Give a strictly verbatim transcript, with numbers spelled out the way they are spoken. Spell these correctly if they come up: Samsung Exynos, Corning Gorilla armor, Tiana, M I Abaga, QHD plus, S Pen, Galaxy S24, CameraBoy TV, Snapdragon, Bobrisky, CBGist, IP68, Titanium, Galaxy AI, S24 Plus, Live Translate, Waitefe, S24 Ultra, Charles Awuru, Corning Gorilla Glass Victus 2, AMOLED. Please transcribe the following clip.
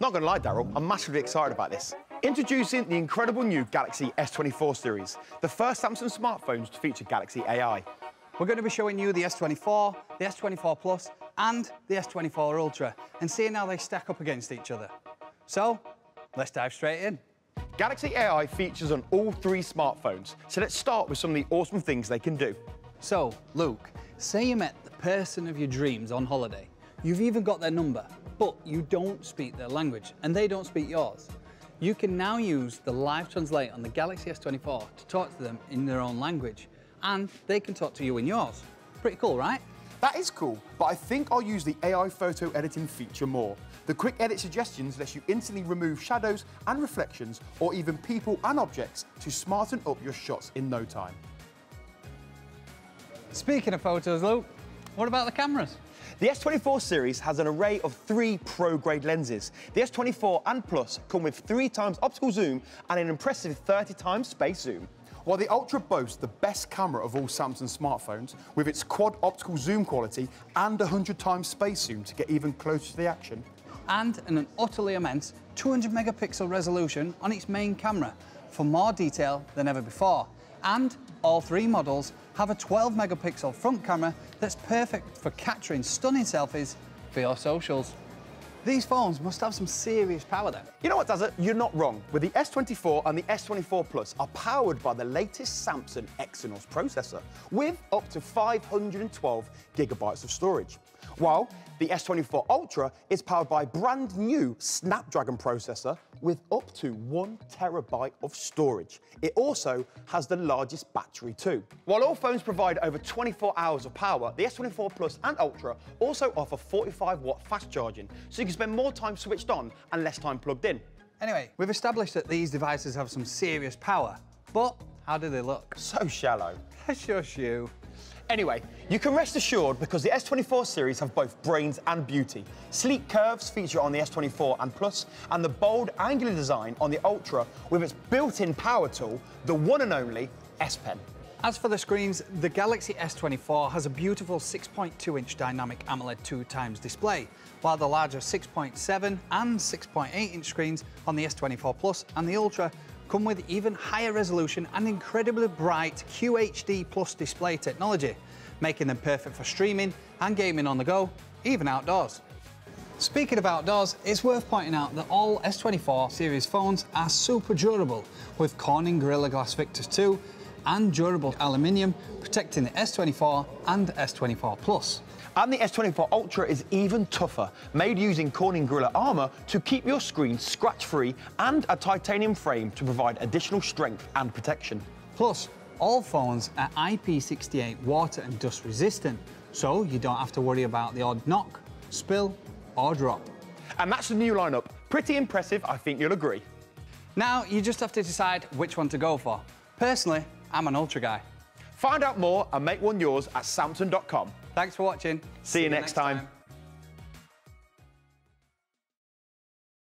Not gonna lie, Daryl, I'm massively excited about this. Introducing the incredible new Galaxy S twenty-four series, the first Samsung smartphones to feature Galaxy A I. We're going to be showing you the S twenty-four, the S twenty-four Plus, and the S twenty-four Ultra, and seeing how they stack up against each other. So, let's dive straight in. Galaxy A I features on all three smartphones, so let's start with some of the awesome things they can do. So, Luke, say you met the person of your dreams on holiday. You've even got their number, but you don't speak their language, and they don't speak yours. You can now use the Live Translate on the Galaxy S twenty-four to talk to them in their own language, and they can talk to you in yours. Pretty cool, right? That is cool, but I think I'll use the A I photo editing feature more. The quick edit suggestions lets you instantly remove shadows and reflections, or even people and objects, to smarten up your shots in no time. Speaking of photos, Luke, what about the cameras? The S twenty-four series has an array of three pro-grade lenses. The S twenty-four and Plus come with three times optical zoom and an impressive thirty times space zoom. While the Ultra boasts the best camera of all Samsung smartphones, with its quad optical zoom quality and one hundred times space zoom to get even closer to the action. And an utterly immense two hundred megapixel resolution on its main camera for more detail than ever before. And all three models have a twelve megapixel front camera that's perfect for capturing stunning selfies for your socials. These phones must have some serious power then. You know what, Dazza? You're not wrong. With the S twenty-four and the S twenty-four Plus are powered by the latest Samsung Exynos processor with up to five hundred twelve gigabytes of storage, while the S twenty-four Ultra is powered by a brand new Snapdragon processor with up to one terabyte of storage. It also has the largest battery too. While all phones provide over twenty-four hours of power, the S twenty-four Plus and Ultra also offer forty-five watt fast charging, so you can spend more time switched on and less time plugged in. Anyway, we've established that these devices have some serious power, but how do they look? So shallow. That's your shoe. Anyway, you can rest assured because the S twenty-four series have both brains and beauty. Sleek curves feature on the S twenty-four and Plus, and the bold angular design on the Ultra with its built-in power tool, the one and only S Pen. As for the screens, the Galaxy S twenty-four has a beautiful six point two inch Dynamic AMOLED two times display, while the larger six point seven and six point eight inch screens on the S twenty-four Plus and the Ultra come with even higher resolution and incredibly bright Q H D plus display technology, making them perfect for streaming and gaming on the go, even outdoors. Speaking of outdoors, it's worth pointing out that all S twenty-four series phones are super durable, with Corning Gorilla Glass Victus two and durable aluminium protecting the S twenty-four and S twenty-four Plus. And the S twenty-four Ultra is even tougher, made using Corning Gorilla armor to keep your screen scratch-free and a titanium frame to provide additional strength and protection. Plus, all phones are I P sixty-eight water and dust resistant, so you don't have to worry about the odd knock, spill or drop. And that's the new lineup. Pretty impressive, I think you'll agree. Now you just have to decide which one to go for. Personally, I'm an Ultra guy. Find out more and make one yours at Samsung dot com. Thanks for watching. See, See you, you next, next time. time.